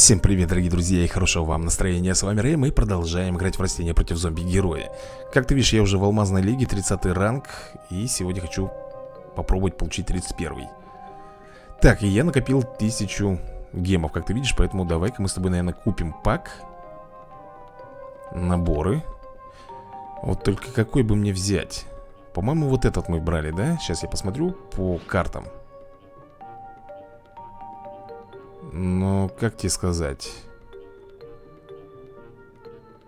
Всем привет, дорогие друзья, и хорошего вам настроения. С вами Рэй, мы продолжаем играть в растения против зомби героя. Как ты видишь, я уже в алмазной лиге, 30 ранг, и сегодня хочу попробовать получить 31. Так, и я накопил 1000 гемов, как ты видишь, поэтому давай-ка мы с тобой, наверное, купим пак. Наборы. Вот только какой бы мне взять? По-моему, вот этот мы брали, да? Сейчас я посмотрю по картам. Но, как тебе сказать?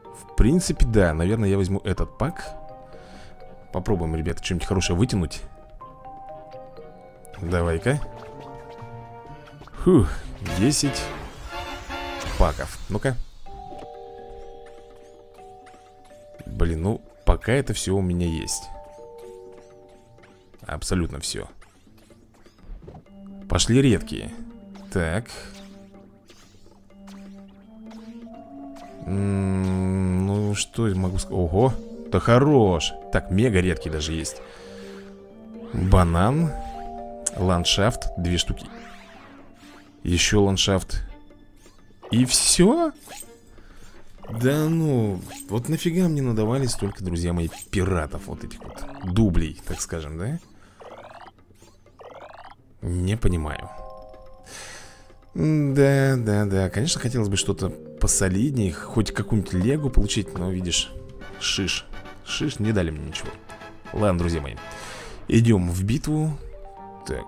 В принципе, да, наверное, я возьму этот пак. Попробуем, ребята, что-нибудь хорошее вытянуть. Давай-ка. Фух, 10 паков. Ну-ка. Блин, ну, пока это все у меня есть. Абсолютно все. Пошли редкие. Так. Ну, что я могу сказать? Ого, да хорош. Так, мега редкий даже есть. Банан. Ландшафт, 2 штуки. Еще ландшафт. И все? Да ну, вот нафига мне надавали столько, друзья мои, пиратов. Вот этих вот дублей, так скажем, да? Не понимаю. Да, да, да, конечно, хотелось бы что-то посолиднее, хоть какую-нибудь легу получить, но, видишь, шиш. Шиш, не дали мне ничего. Ладно, друзья мои, идем в битву. Так,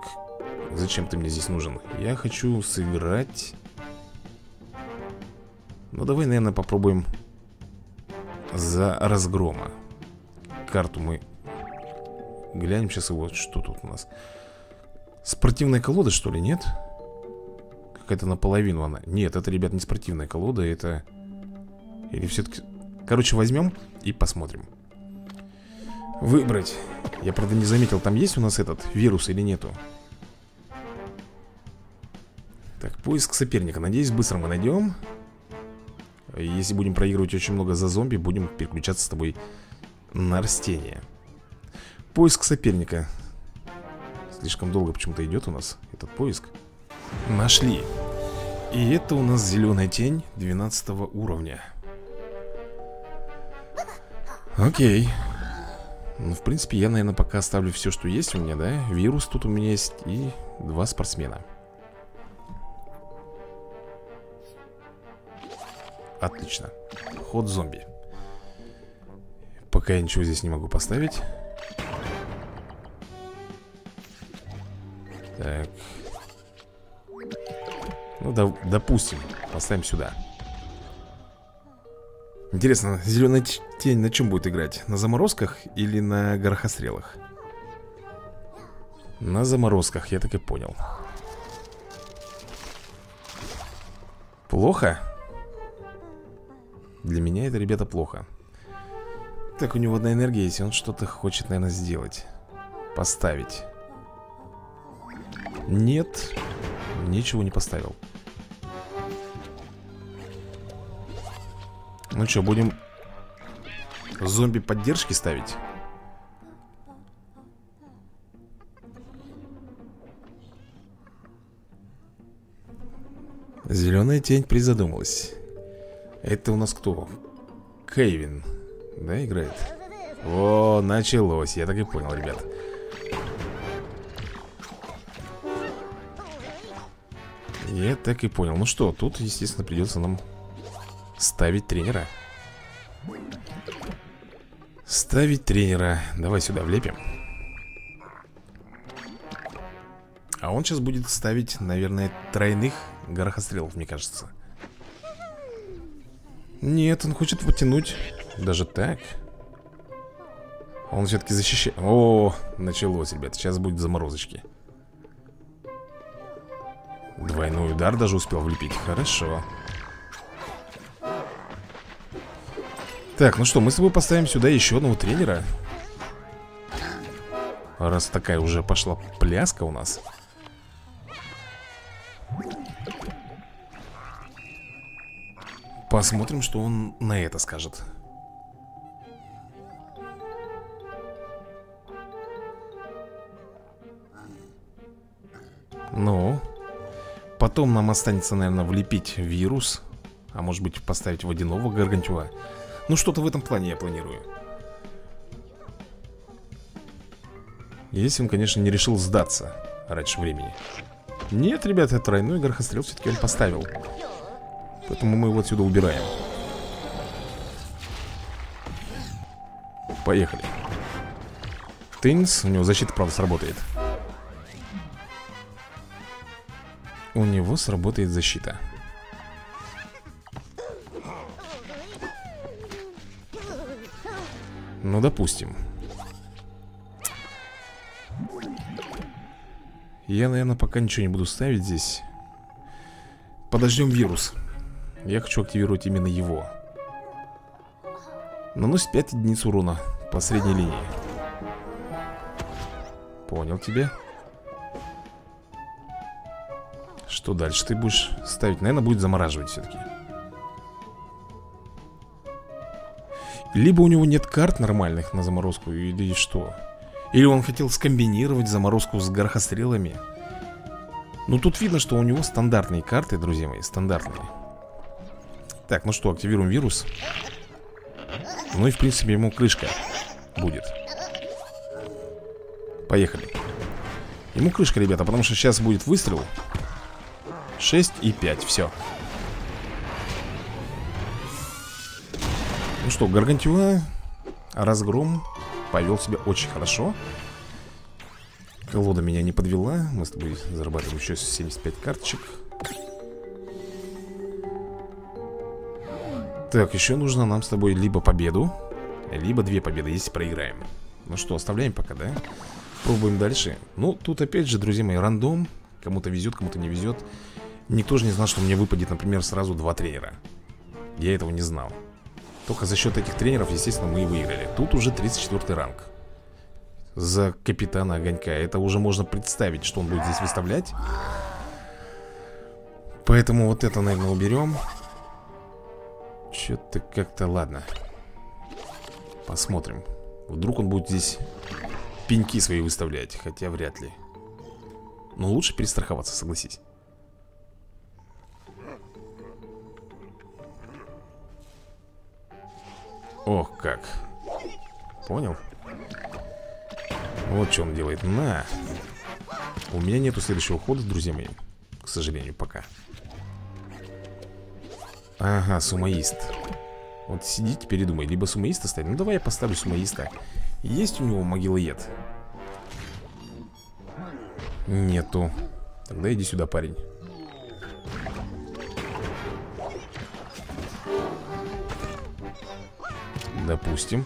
зачем ты мне здесь нужен? Я хочу сыграть. Ну, давай, наверное, попробуем за разгрома. Карту мы глянем сейчас, и вот что тут у нас. Спортивная колода, что ли, нет? Какая-то наполовину она. Нет, это, ребят, не спортивная колода, это... Или все-таки... Короче, возьмем и посмотрим. Выбрать. Я, правда, не заметил, там есть у нас этот вирус или нету. Так, поиск соперника. Надеюсь, быстро мы найдем. Если будем проигрывать очень много за зомби, будем переключаться с тобой на растения. Поиск соперника. Слишком долго почему-то идет у нас этот поиск. Нашли. И это у нас зеленая тень 12 уровня. Окей. Ну, в принципе, я, наверное, пока оставлю все, что есть у меня, да? Вирус тут у меня есть и 2 спортсмена. Отлично. Ход зомби. Пока я ничего здесь не могу поставить. Так. Ну, допустим, поставим сюда. Интересно, зеленая тень на чем будет играть? На заморозках или на горохострелах? На заморозках, я так и понял. Плохо? Для меня это, ребята, плохо. Так, у него одна энергия есть, он что-то хочет, наверное, сделать. Поставить. Нет, ничего не поставил. Ну что, будем зомби поддержки ставить? Зеленая тень призадумалась. Это у нас кто? Кевин, да, играет? О, началось, я так и понял, ребят. Я так и понял. Ну что, тут, естественно, придется нам ставить тренера. Ставить тренера. Давай сюда влепим. А он сейчас будет ставить, наверное, тройных горохострелов, мне кажется. Нет, он хочет потянуть. Даже так. Он все-таки защищает. О, началось, ребят. Сейчас будет заморозочки. Двойной удар даже успел влепить. Хорошо. Так, ну что, мы с тобой поставим сюда еще одного тренера. Раз такая уже пошла пляска у нас. Посмотрим, что он на это скажет. Ну... Потом нам останется, наверное, влепить вирус. А может быть, поставить водяного гаргантюа. Ну, что-то в этом плане я планирую. Если он, конечно, не решил сдаться раньше времени. Нет, ребята, тройной горохострел все-таки он поставил. Поэтому мы его отсюда убираем. Поехали. Тынс, у него защита, правда, сработает. У него сработает защита. Ну, допустим. Я, наверное, пока ничего не буду ставить здесь. Подождем вирус. Я хочу активировать именно его. Наносит 5 единиц урона по средней линии. Понял тебя. Что дальше ты будешь ставить? Наверное, будет замораживать все-таки. Либо у него нет карт нормальных на заморозку, или что? Или он хотел скомбинировать заморозку с горохострелами. Ну, тут видно, что у него стандартные карты, друзья мои, стандартные. Так, ну что, активируем вирус. Ну и, в принципе, ему крышка будет. Поехали. Ему крышка, ребята, потому что сейчас будет выстрел. 6 и 5, все. Ну что, гаргантюа, разгром, повел себя очень хорошо. Колода меня не подвела. Мы с тобой зарабатываем еще 75 карточек. Так, еще нужно нам с тобой либо победу, либо 2 победы, если проиграем. Ну что, оставляем пока, да? Пробуем дальше. Ну, тут опять же, друзья мои, рандом. Кому-то везет, кому-то не везет. Никто же не знал, что мне выпадет, например, сразу 2 тренера. Я этого не знал. Только за счет этих тренеров, естественно, мы и выиграли. Тут уже 34 ранг. За капитана огонька. Это уже можно представить, что он будет здесь выставлять. Поэтому вот это, наверное, уберем. Что-то как-то, ладно. Посмотрим. Вдруг он будет здесь пеньки свои выставлять, хотя вряд ли. Но лучше перестраховаться, согласись. Ох, как. Понял? Вот что он делает. На. У меня нету следующего хода, друзья мои. К сожалению, пока. Ага, сумоист. Вот сиди теперь и думай. Либо сумоиста ставить. Ну давай я поставлю сумоиста. Есть у него могилоед? Нету. Тогда иди сюда, парень. Допустим.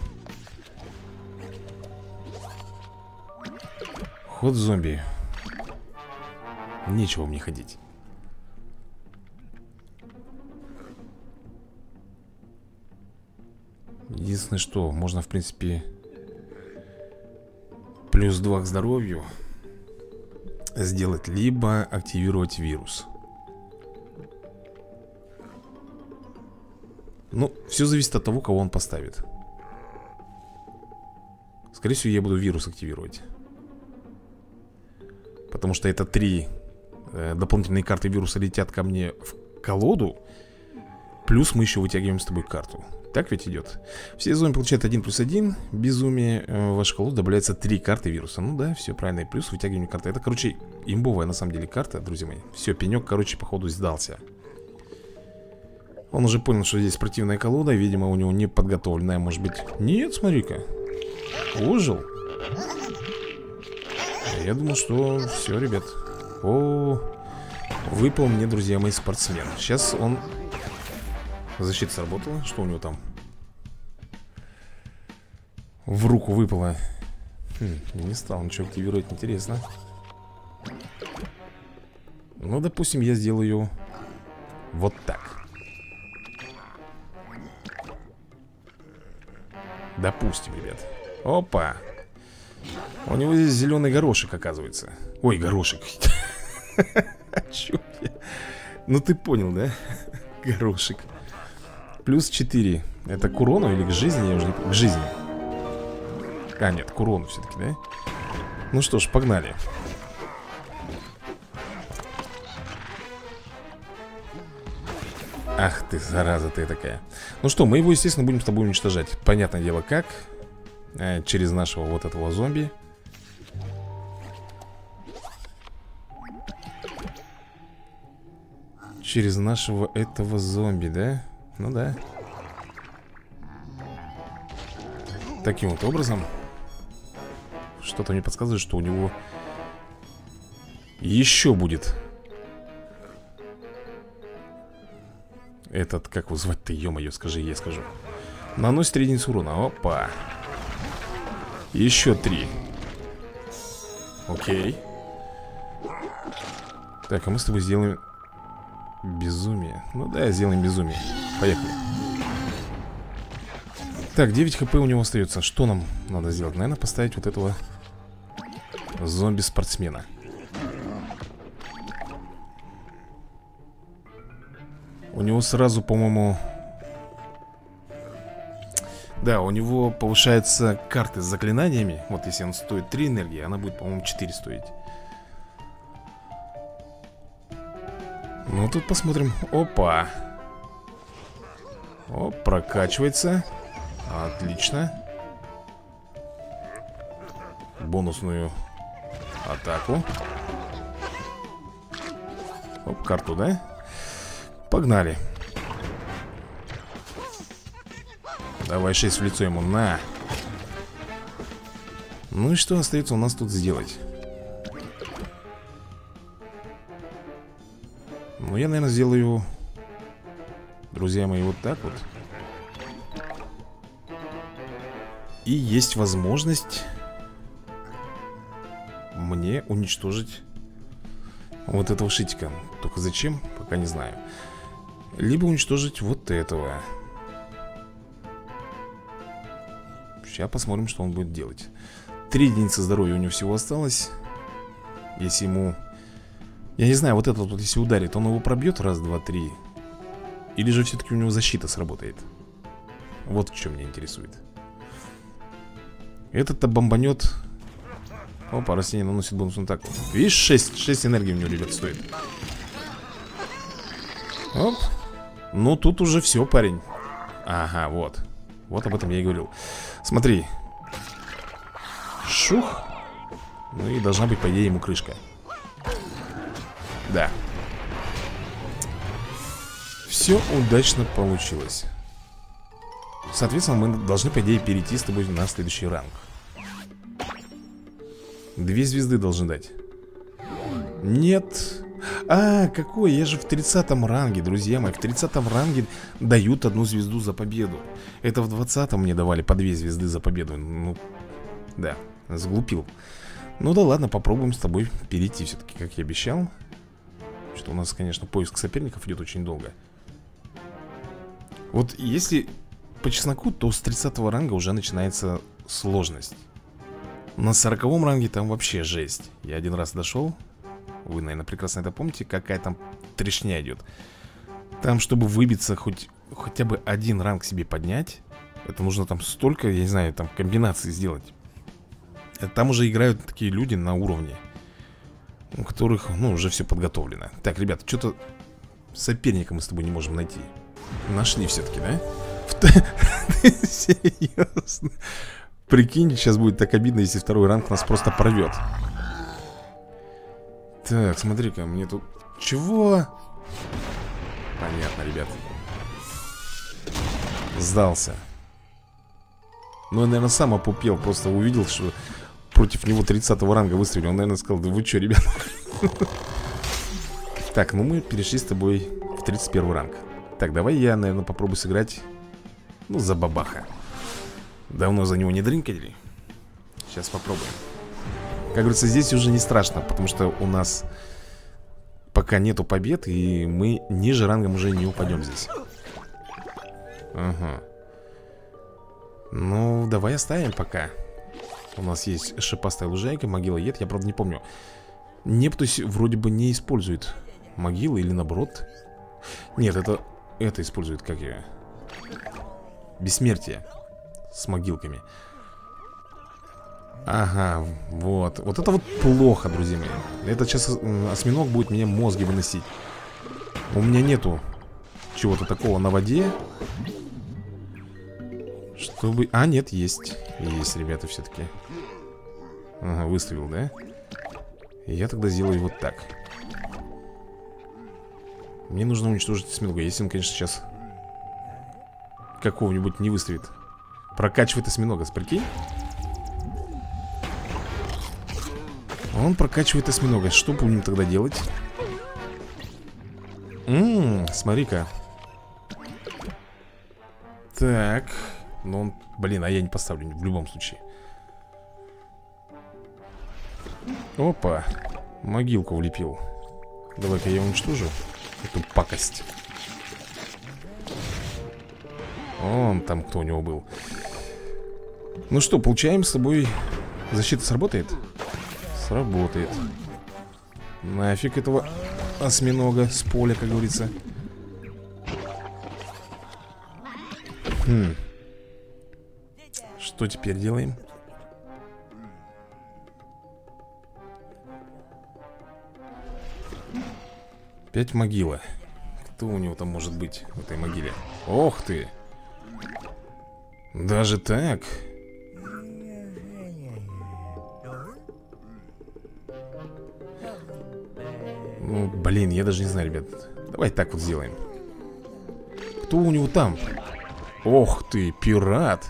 Ход зомби. Нечего мне ходить. Единственное, что можно, в принципе, плюс 2 к здоровью сделать, либо активировать вирус. Ну, все зависит от того, кого он поставит. Скорее всего, я буду вирус активировать. Потому что это 3 дополнительные карты вируса летят ко мне в колоду. Плюс мы еще вытягиваем с тобой карту. Так ведь идет. Все зомби получают 1+1. Безумие. В вашу колоду добавляется 3 карты вируса. Ну да, все правильно. И плюс вытягивание карты. Это, короче, имбовая на самом деле карта, друзья мои. Все, пенек, короче, походу сдался. Он уже понял, что здесь противная колода. Видимо, у него не подготовленная, может быть. Нет, смотри-ка. Ожил. Я думал, что все, ребят. О, выпал мне, друзья мои, спортсмен. Сейчас он... Защита сработала. Что у него там? В руку выпало. Не стал ничего активировать. Интересно. Ну, допустим, я сделаю вот так. Допустим, ребят. Опа. У него здесь зеленый горошек, оказывается. Ой, горошек. Ну, ты понял, да? Горошек. Плюс 4. Это к урону или к жизни? Я уже не помню. К жизни. А, нет, к урону все-таки, да? Ну что ж, погнали. Ах ты, зараза ты такая. Ну что, мы его, естественно, будем с тобой уничтожать. Понятное дело, как? Через нашего вот этого зомби. Через нашего этого зомби, да? Ну да. Таким вот образом. Что-то мне подсказывает, что у него еще будет этот, как его звать-то, ё-моё, скажи, я скажу. Наносит единицу урона, опа. Еще три. Окей. Так, а мы с тобой сделаем безумие. Ну да, сделаем безумие. Поехали. Так, 9 хп у него остается. Что нам надо сделать? Наверное, поставить вот этого зомби-спортсмена. У него сразу, по-моему... Да, у него повышаются карты с заклинаниями. Вот если он стоит 3 энергии, она будет, по-моему, 4 стоить. Ну, тут посмотрим. Опа. О, прокачивается. Отлично. Бонусную атаку. Оп, карту, да? Погнали. Давай 6 в лицо ему, на. Ну и что остается у нас тут сделать? Ну я, наверное, сделаю, друзья мои, вот так вот. И есть возможность мне уничтожить вот этого шитика. Только зачем, пока не знаю. Либо уничтожить вот этого. Сейчас посмотрим, что он будет делать. 3 единицы здоровья у него всего осталось. Если ему... Я не знаю, вот этот вот если ударит, он его пробьет раз, два, три. Или же все-таки у него защита сработает. Вот в чем меня интересует. Этот-то бомбанет. Опа, растение наносит бонусную атаку. Видишь, 6 энергии у него, ребят, стоит. Оп. Ну тут уже все, парень. Ага, вот. Вот об этом я и говорил. Смотри. Шух. Ну и должна быть, по идее, ему крышка. Да. Все удачно получилось. Соответственно, мы должны, по идее, перейти с тобой на следующий ранг. 2 звезды должны дать. Нет. А, какой? Я же в 30-м ранге, друзья мои. В 30-м ранге дают 1 звезду за победу. Это в 20-м мне давали по 2 звезды за победу. Ну, да, сглупил. Ну да ладно, попробуем с тобой перейти все-таки, как я обещал. Что у нас, конечно, поиск соперников идет очень долго. Вот если по чесноку, то с 30-го ранга уже начинается сложность. На 40-м ранге там вообще жесть. Я один раз дошел. Вы, наверное, прекрасно это помните, какая там трешня идет. Там, чтобы выбиться, хотя бы один ранг себе поднять, это нужно там столько, я не знаю, там комбинаций сделать. Там уже играют такие люди на уровне, у которых, ну, уже все подготовлено. Так, ребята, что-то соперника мы с тобой не можем найти. Нашли все-таки, да? Серьезно? Прикинь, сейчас будет так обидно, если 2-й ранг нас просто порвет. Так, смотри-ка, мне тут... Чего? Понятно, ребят. Сдался. Ну, я, наверное, сам опупел. Просто увидел, что против него 30-го ранга выстрелил. Он, наверное, сказал, да вы что, ребят? Так, ну мы перешли с тобой в 31-й ранг. Так, давай я, наверное, попробую сыграть, ну, за бабаха. Давно за него не дрынкали. Сейчас попробуем. Как говорится, здесь уже не страшно, потому что у нас пока нету побед, и мы ниже рангом уже не упадем здесь. Ага. Ну, давай оставим пока. У нас есть шипастая лужайка, могила ед, я правда не помню. Нептус вроде бы не использует могилы, или наоборот. Нет, это использует, как ее, бессмертие с могилками. Ага, вот. Вот это вот плохо, друзья мои. Это сейчас осьминог будет мне мозги выносить. У меня нету чего-то такого на воде. Чтобы... А, нет, есть. Есть, ребята, все-таки. Ага, выстрелил, да? Я тогда сделаю вот так. Мне нужно уничтожить осьминога. Если он, конечно, сейчас какого-нибудь не выставит. Прокачивает осьминога, прикинь? Он прокачивает осьминога. Что будем тогда делать? Смотри-ка. Так. Но он... Блин, а я не поставлю в любом случае. Опа. Могилку влепил. Давай-ка я уничтожу эту пакость. Он там кто у него был. Ну что, получаем с собой... Защита сработает? Сработает. Нафиг этого осьминога с поля, как говорится. Что теперь делаем? Опять могила. Кто у него там может быть в этой могиле? Ох ты! Даже так? Ну, блин, я даже не знаю, ребят. Давай так вот сделаем. Кто у него там? Ох ты, пират!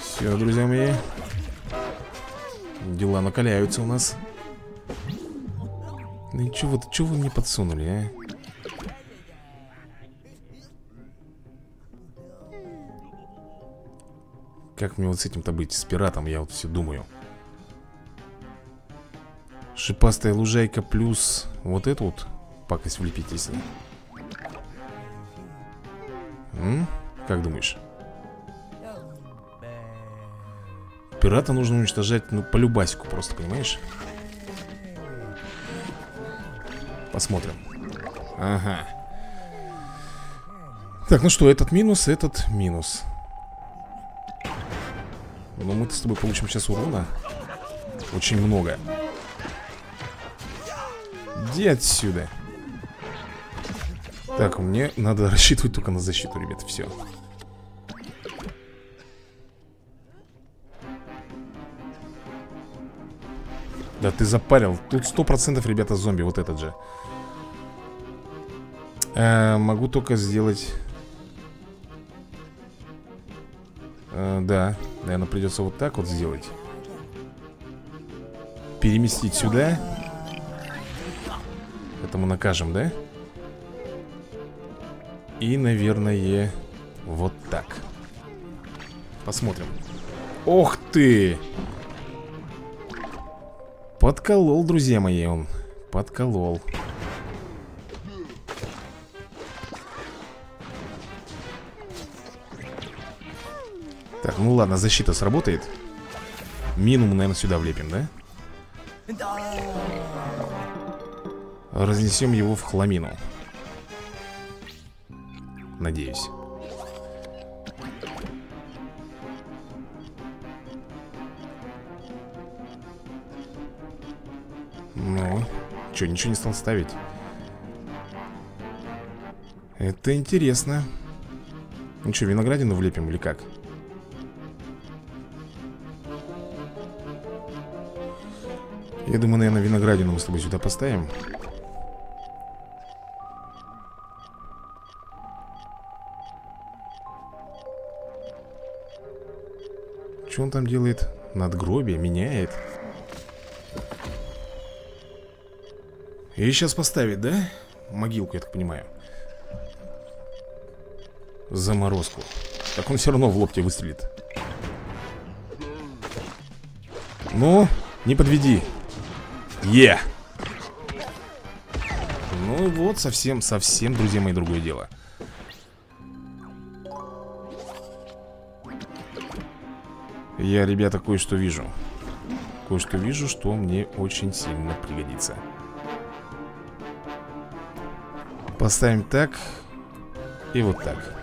Все, друзья мои, дела накаляются у нас. Ну и чего вы мне подсунули, а? Как мне вот с этим-то быть, с пиратом, я вот все думаю. Шипастая лужайка плюс вот эту вот пакость влепить, если. Как думаешь? Пирата нужно уничтожать, ну, по любасику просто, понимаешь? Посмотрим. Ага. Так, ну что, этот минус, этот минус. Ну, мы-то с тобой получим сейчас урона. Очень много. Иди отсюда. Так, мне надо рассчитывать только на защиту, ребят, все. Да ты запарил. Тут 100%, ребята, зомби. Вот этот же. Могу только сделать... да. Наверное, придется вот так вот сделать. Переместить сюда. Это мы накажем, да? И, наверное, вот так. Посмотрим. Ох ты! Подколол, друзья мои, он. Подколол. Так, ну ладно, защита сработает. Минимум, наверное, сюда влепим, да? Разнесем его в хламину. Надеюсь. Ну, что, ничего не стал ставить? Это интересно. Ну что, виноградину влепим или как? Я думаю, наверное, виноградину мы с тобой сюда поставим. Что он там делает? Надгробие меняет. И сейчас поставить, да? Могилку, я так понимаю. Заморозку. Так он все равно в лоб тебе выстрелит. Ну, не подведи. Е! Ну вот, совсем, друзья мои, другое дело. Я, ребята, кое-что вижу. Кое-что вижу, что мне очень сильно пригодится. Поставим так. И вот так.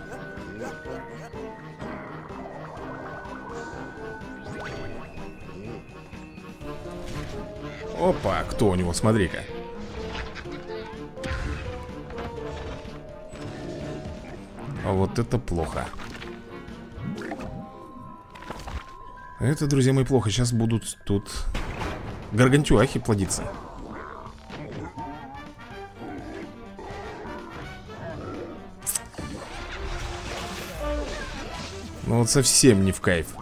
Опа, кто у него, смотри-ка. Вот это плохо. Это, друзья мои, плохо. Сейчас будут тут гаргантюахи плодиться. Ну вот совсем не в кайф.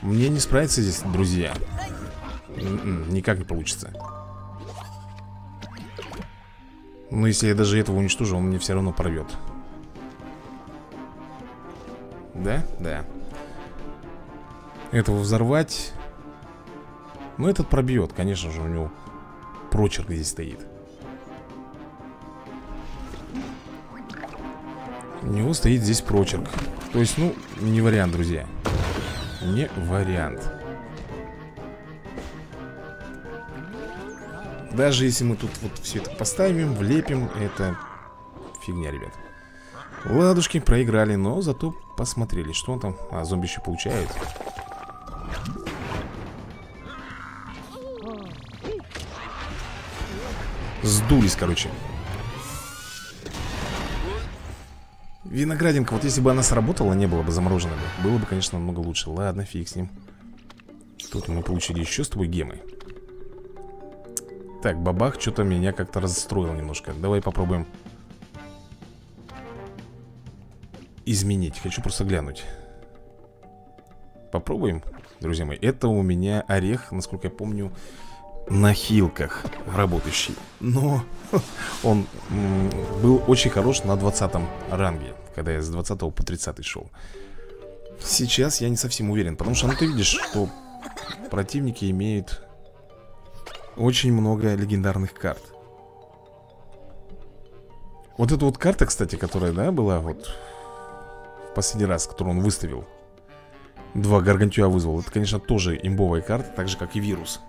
Мне не справиться здесь, друзья. Никак не получится. Но если я даже этого уничтожу, он мне все равно порвет. Да? Да. Этого взорвать. Но этот пробьет, конечно же, у него прочерк здесь стоит. У него стоит здесь прочерк. То есть, ну, не вариант, друзья. Не вариант. Даже если мы тут вот все это поставим, влепим, это фигня, ребят. Ладушки, проиграли, но зато посмотрели, что он там. А зомби еще получает. Сдулись, короче. Виноградинка, вот если бы она сработала, не было бы заморожена. Было бы, конечно, намного лучше. Ладно, фиг с ним. Тут мы получили еще с тобой гемы. Так, бабах что-то меня как-то расстроил немножко. Давай попробуем изменить. Хочу просто глянуть. Попробуем, друзья мои. Это у меня орех, насколько я помню, на хилках работающий. Но он был очень хорош на 20-м ранге, когда я с 20 по 30 шел. Сейчас я не совсем уверен, потому что, ну, ты видишь, что противники имеют очень много легендарных карт. Вот эта вот карта, кстати, которая, да, была вот в последний раз, которую он выставил, 2 гаргантюа вызвал. Это, конечно, тоже имбовая карта, так же, как и вирус.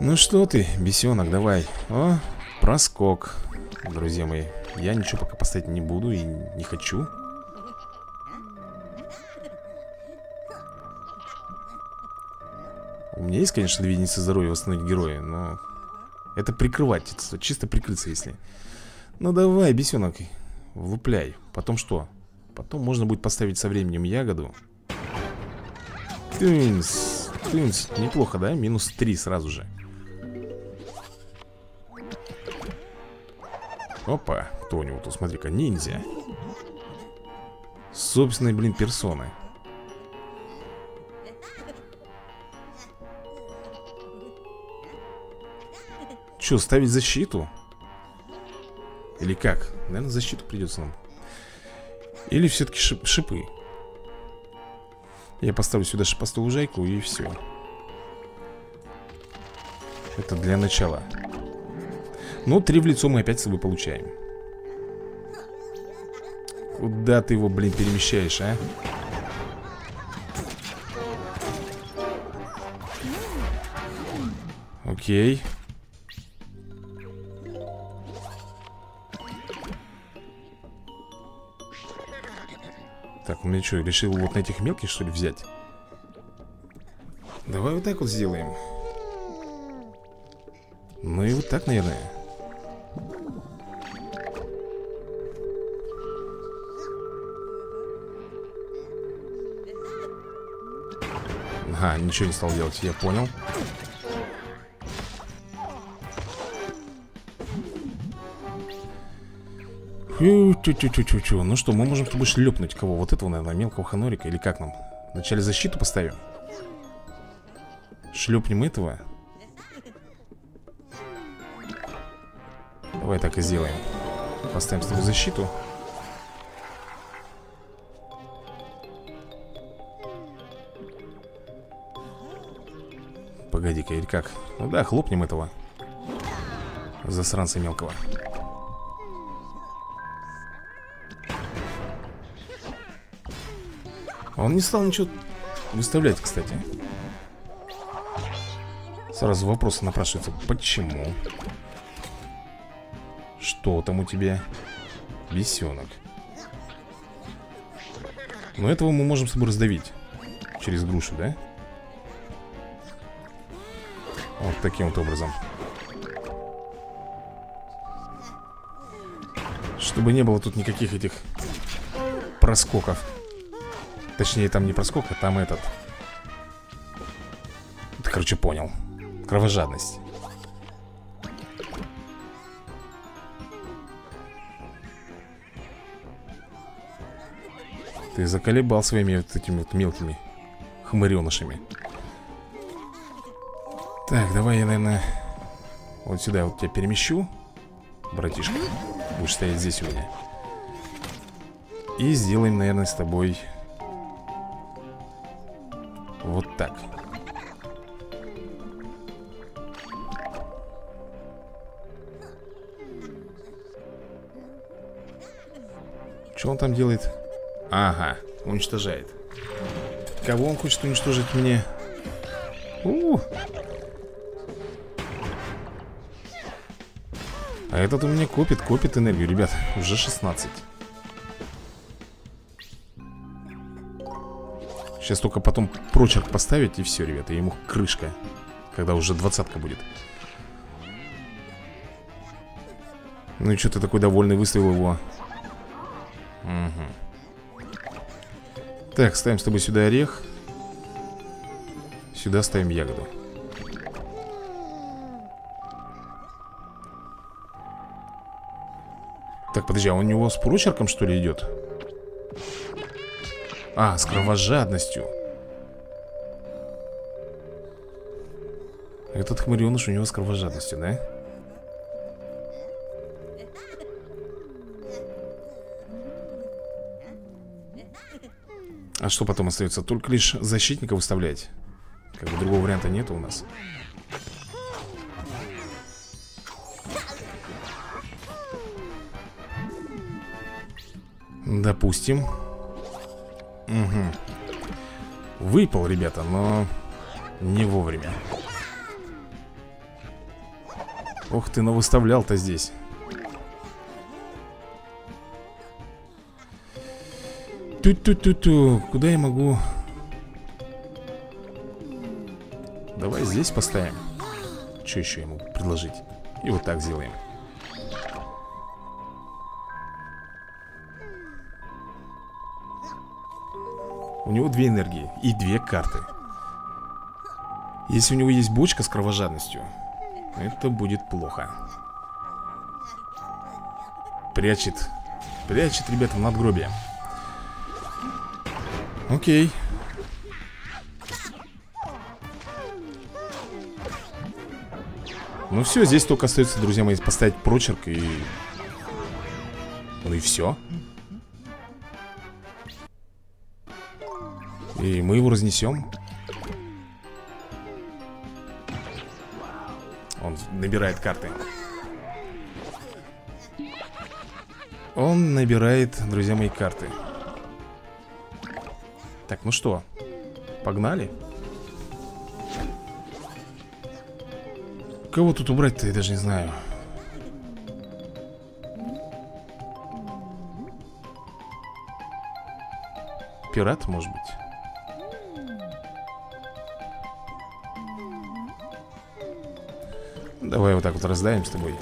Ну что ты, бесенок, давай. О, проскок. Друзья мои, я ничего пока поставить не буду и не хочу. У меня есть, конечно, две единицы здоровья восстановить героя, но это прикрывать, это чисто прикрыться, если. Ну давай, бесенок, влупляй. Потом что? Потом можно будет поставить со временем ягоду. Тынс, тынс, неплохо, да? Минус 3 сразу же. Опа, кто у него тут, смотри-ка, ниндзя. Собственной, блин, персоны. Че, ставить защиту? Или как? Наверное, защиту придется нам. Или все-таки шипы. Я поставлю сюда шипастую лужайку и все. Это для начала. Но 3 в лицо мы опять с собой получаем. Куда ты его, блин, перемещаешь, а? Окей. Так, у меня что, решил вот на этих мелких, что ли, взять? Давай вот так вот сделаем. Ну и вот так, наверное. Ага, ничего не стал делать, я понял. Тю-тю-тю-тю-тю. Ну что, мы можем тобой шлепнуть кого? Вот этого, наверное, мелкого ханорика. Или как нам? Вначале защиту поставим. Шлепнем этого. Давай так и сделаем. Поставим с тобой защиту. Погоди-ка, или как? Ну да, хлопнем этого засранца мелкого. Он не стал ничего выставлять, кстати. Сразу вопросы напрашиваются. Почему? Что там у тебя, бесенок? Но этого мы можем с собой раздавить. Через грушу, да? Вот таким вот образом. Чтобы не было тут никаких этих проскоков. Точнее, там не проскок, а там этот. Ты, короче, понял. Кровожадность. Ты заколебал своими вот этими вот мелкими хмыренышами. Так, давай я, наверное, вот сюда вот тебя перемещу. Братишка, будешь стоять здесь у меня. И сделаем, наверное, с тобой вот так. Что он там делает? Ага, уничтожает. Кого он хочет уничтожить мне? А этот у меня копит энергию, ребят. Уже 16. Сейчас только потом прочерк поставить, и все, ребята, ему крышка. Когда уже 20-ка будет. Ну и что ты такой довольный, выставил его? Угу. Так, ставим с тобой сюда орех. Сюда ставим ягоду. Так, подожди, а он у него с прочерком, что ли, идет? А, с кровожадностью. Этот хмыреныш у него с кровожадностью, да? А что потом остается? Только лишь защитника выставлять. Как бы другого варианта нету у нас. Допустим. Угу. Выпал, ребята, но не вовремя. Ох ты, но выставлял-то здесь. Ту-ту-ту-ту. Куда я могу? Давай здесь поставим. Что еще ему предложить? И вот так сделаем. У него две энергии и две карты. Если у него есть бочка с кровожадностью, это будет плохо. Прячет. Прячет, ребята, в надгробие. Окей. Ну все, здесь только остается, друзья мои, поставить прочерк и... Ну и все. И мы его разнесем. Он набирает карты. Он набирает, друзья мои, карты. Так, ну что, погнали? Кого тут убрать-то, я даже не знаю. Пират, может быть? Давай вот так вот раздаем с тобой.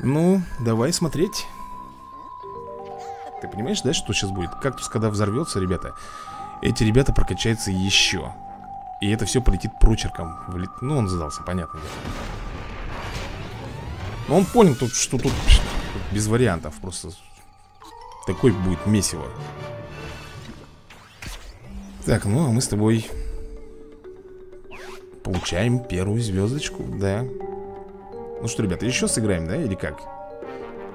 Ну, давай смотреть. Ты понимаешь, да, что сейчас будет? Кактус, когда взорвется, ребята, эти ребята прокачаются еще. И это все полетит прочерком. Ну, он задался, понятно. Но он понял, что тут без вариантов. Просто такой будет месиво. Так, ну а мы с тобой получаем первую звездочку, да. Ну что, ребята, еще сыграем, да, или как?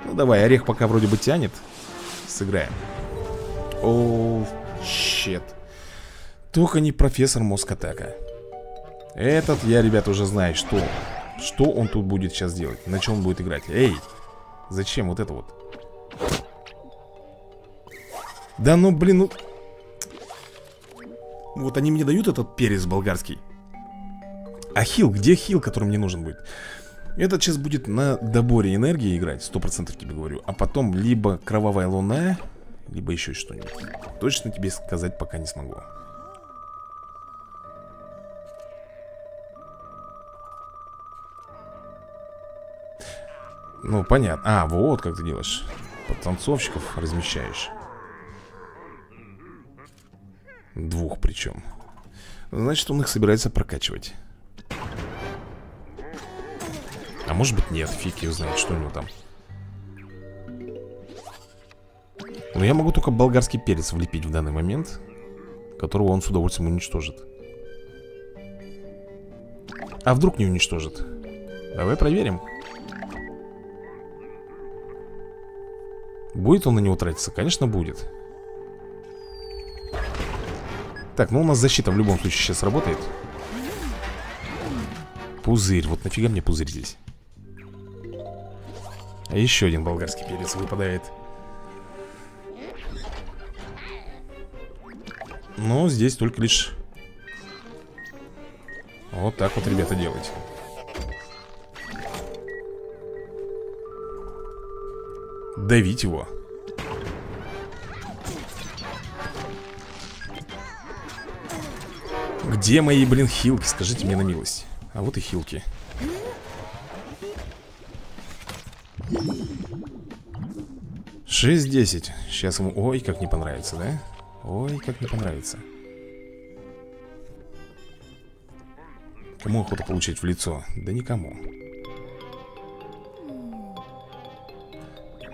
Ну давай, орех пока вроде бы тянет. Сыграем. О, щет. Только не профессор Мозг-Атака. Этот я, ребята, уже знаю, что он тут будет сейчас делать. На чем он будет играть. Эй, зачем вот это вот? Да ну, блин, ну... Вот они мне дают этот перец болгарский. А хил? Где хил, который мне нужен будет? Этот сейчас будет на доборе энергии играть. 100% тебе говорю. А потом либо кровавая луна, либо еще что-нибудь. Точно тебе сказать пока не смогу. Ну, понятно. А, вот как ты делаешь. Подтанцовщиков размещаешь. Двух причем. Значит, он их собирается прокачивать. А может быть нет, фиг его знает, что у него там. Но я могу только болгарский перец влепить в данный момент, которого он с удовольствием уничтожит. А вдруг не уничтожит? Давай проверим. Будет он на него тратиться? Конечно, будет. Так, ну у нас защита в любом случае сейчас работает. Пузырь, вот нафига мне пузырь здесь? А еще один болгарский перец выпадает. Но здесь только лишь вот так вот, ребята, делать. Давить его. Где мои, блин, хилки? Скажите мне на милость. А вот и хилки. $6.10. Сейчас ему... Ой, как не понравится, да? Ой, как не понравится. Кому охота получить в лицо? Да никому.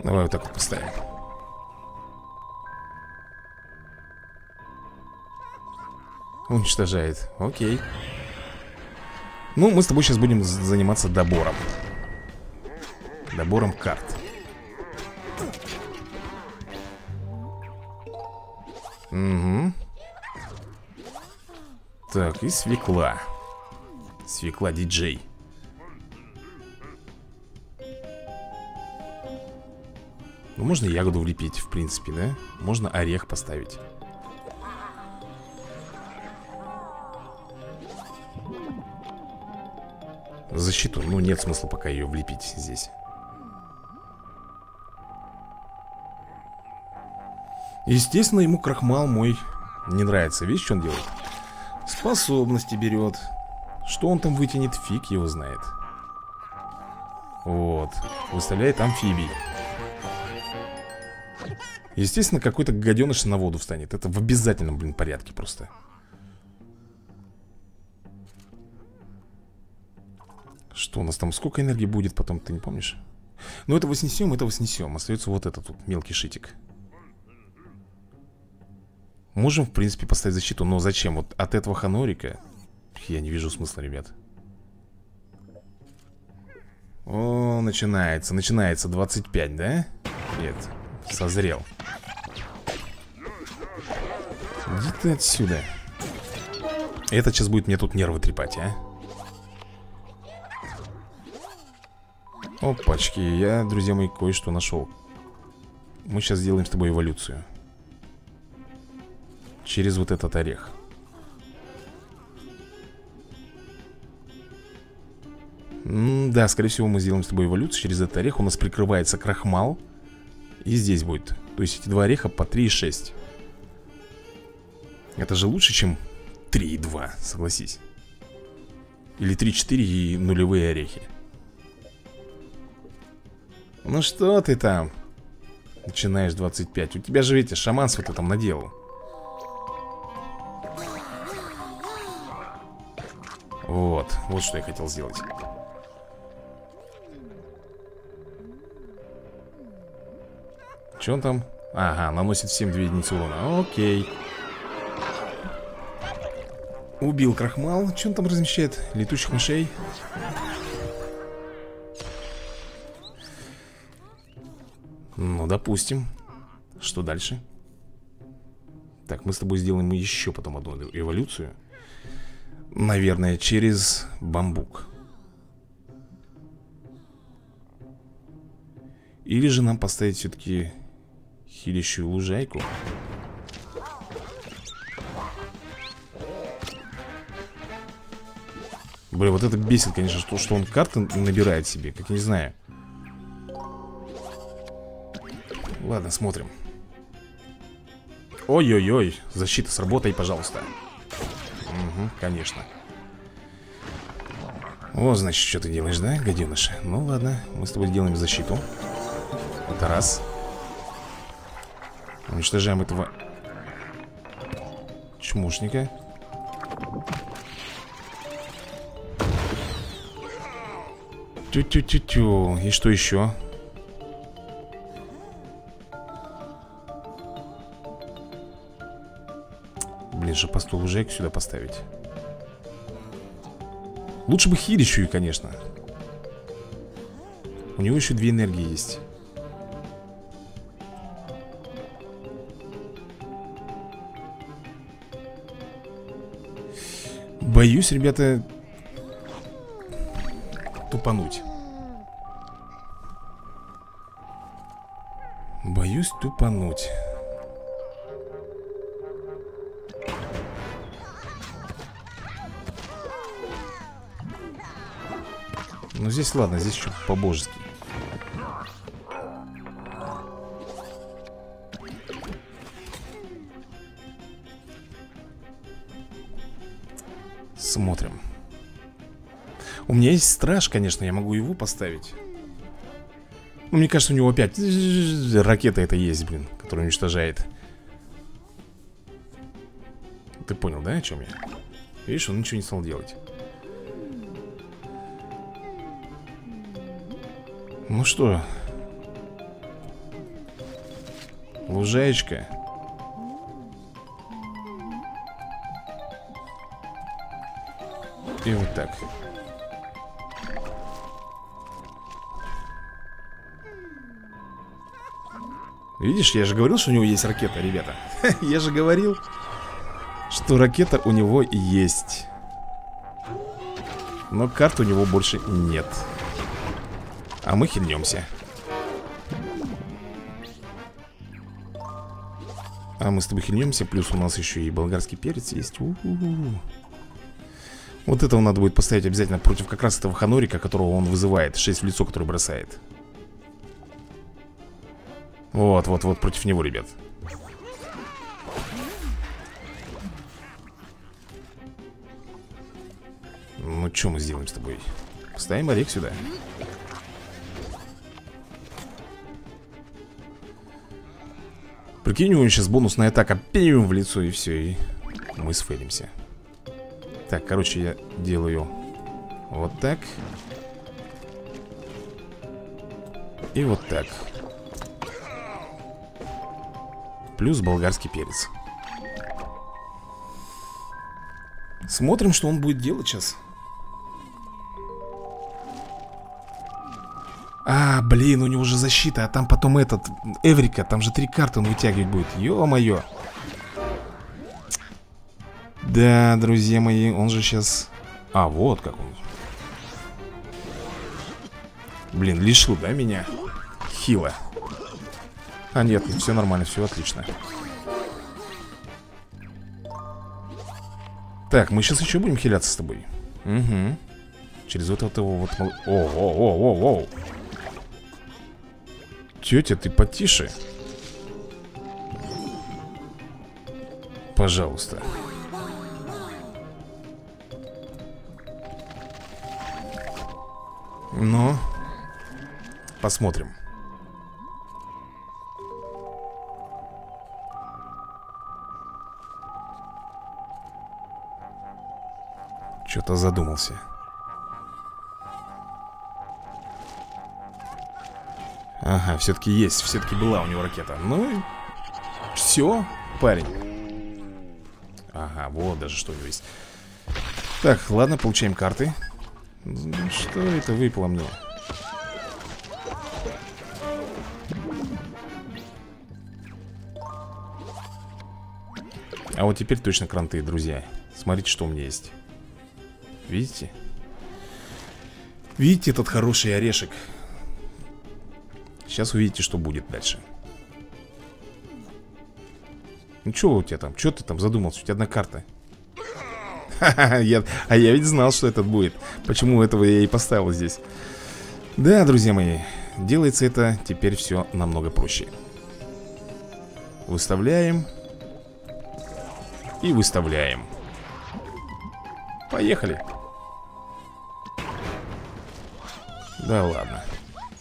Давай вот так вот поставим. Уничтожает. Окей. Ну, мы с тобой сейчас будем заниматься добором. Добором карт. Угу. Так, и свекла. Свекла диджей. Ну, можно ягоду влепить, в принципе, да? Можно орех поставить. Защиту, ну нет смысла пока ее влепить здесь. Естественно, ему крахмал мой не нравится. Видишь, что он делает? Способности берет. Что он там вытянет, фиг его знает. Вот. Выставляет амфибий. Естественно, какой-то гаденыш на воду встанет. Это в обязательном, блин, порядке просто. Что у нас там? Сколько энергии будет потом, ты не помнишь? Ну, этого снесем, этого снесем. Остается вот этот вот мелкий шитик. Можем, в принципе, поставить защиту. Но зачем? Вот от этого ханорика я не вижу смысла, ребят. О, начинается, начинается. 25, да? Нет, созрел. Иди ты отсюда. Это сейчас будет мне тут нервы трепать, а? Опачки, я, друзья мои, кое-что нашел. Мы сейчас сделаем с тобой эволюцию. Через вот этот орех. Да, скорее всего, мы сделаем с тобой эволюцию через этот орех. У нас прикрывается крахмал. И здесь будет. То есть эти два ореха по 3,6. Это же лучше, чем 3,2, согласись. Или 3,4 и нулевые орехи. Ну что ты там? Начинаешь 25. У тебя же, видите, шаманство ты там наделал. Вот, вот что я хотел сделать. Че он там? Ага, наносит всем 2 единицы урона. Окей. Убил крахмал. Че он там размещает? Летучих мышей. Ну, допустим. Что дальше? Так, мы с тобой сделаем еще потом одну эволюцию. Наверное, через бамбук. Или же нам поставить все-таки хилящую лужайку. Блин, вот это бесит, конечно, что он карты набирает себе, как я не знаю. Ладно, смотрим. Ой-ой-ой, защита, сработай, пожалуйста. Угу, конечно. Вот, значит, что ты делаешь, да, гаденыш? Ну ладно, мы с тобой делаем защиту. Это раз. Уничтожаем этого чмошника. Тю-тю-тю-тю. И что еще? Блин, же по столу Жек сюда поставить. Лучше бы Хиричу, конечно. У него еще две энергии есть. Боюсь, ребята, тупануть. Боюсь тупануть. Ну здесь ладно, здесь что-то по-божески. Смотрим. У меня есть страж, конечно, я могу его поставить. Ну, мне кажется, у него опять ракета это есть, блин, которая уничтожает. Ты понял, да, о чем я? Видишь, он ничего не стал делать. Ну что, лужаечка. И вот так. Видишь, я же говорил, что у него есть ракета, ребята. Я же говорил, что ракета у него есть. Но карт у него больше нет. А мы хильнемся. А мы с тобой хильнемся. Плюс у нас еще и болгарский перец есть. У-у-у. Вот этого надо будет поставить обязательно против как раз этого ханорика, которого он вызывает. 6 в лицо, который бросает. Вот-вот-вот, против него, ребят. Ну, что мы сделаем с тобой? Поставим Олег сюда. Прикинь, у него сейчас бонусная атака. Пим в лицо, и все, и мы сфейлимся. Так, короче, я делаю вот так. И вот так. Плюс болгарский перец. Смотрим, что он будет делать сейчас. А, блин, у него уже защита. А там потом этот, Эврика. Там же 3 карты он вытягивать будет. Ё-моё. Да, друзья мои, он же сейчас... А, вот как он. Блин, лишил, да, меня? Хила. А, нет, все нормально, все отлично. Так, мы сейчас еще будем хиляться с тобой. Угу. Через вот этого вот... О-о-о-о-о! Тетя, ты потише. Пожалуйста. Ну, посмотрим. Что-то задумался. Ага, все-таки есть, все-таки была у него ракета. Ну, все, парень. Ага, вот даже что у него есть. Так, ладно, получаем карты. Что это выпало мне? А вот теперь точно кранты, друзья. Смотрите, что у меня есть. Видите? Видите этот хороший орешек? Сейчас увидите, что будет дальше. Ну что у тебя там? Что ты там задумался? У тебя одна карта. А я ведь знал, что это будет. Почему этого я и поставил здесь. Да, друзья мои, делается это теперь все намного проще. Выставляем. И выставляем. Поехали. Да ладно.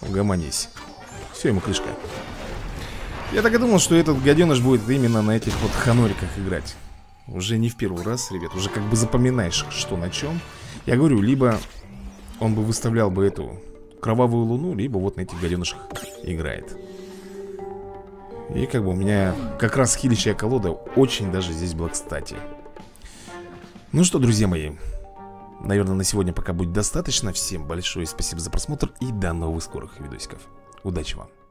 Угомонись. Все, ему крышка. Я так и думал, что этот гаденыш будет именно на этих вот ханориках играть. Уже не в первый раз, ребят. Уже как бы запоминаешь, что на чем. Я говорю, либо он бы выставлял бы эту кровавую луну, либо вот на этих гаденышах играет. И как бы у меня как раз хилищая колода очень даже здесь была кстати. Ну что, друзья мои, наверное, на сегодня пока будет достаточно. Всем большое спасибо за просмотр и до новых скорых видосиков. Удачи вам!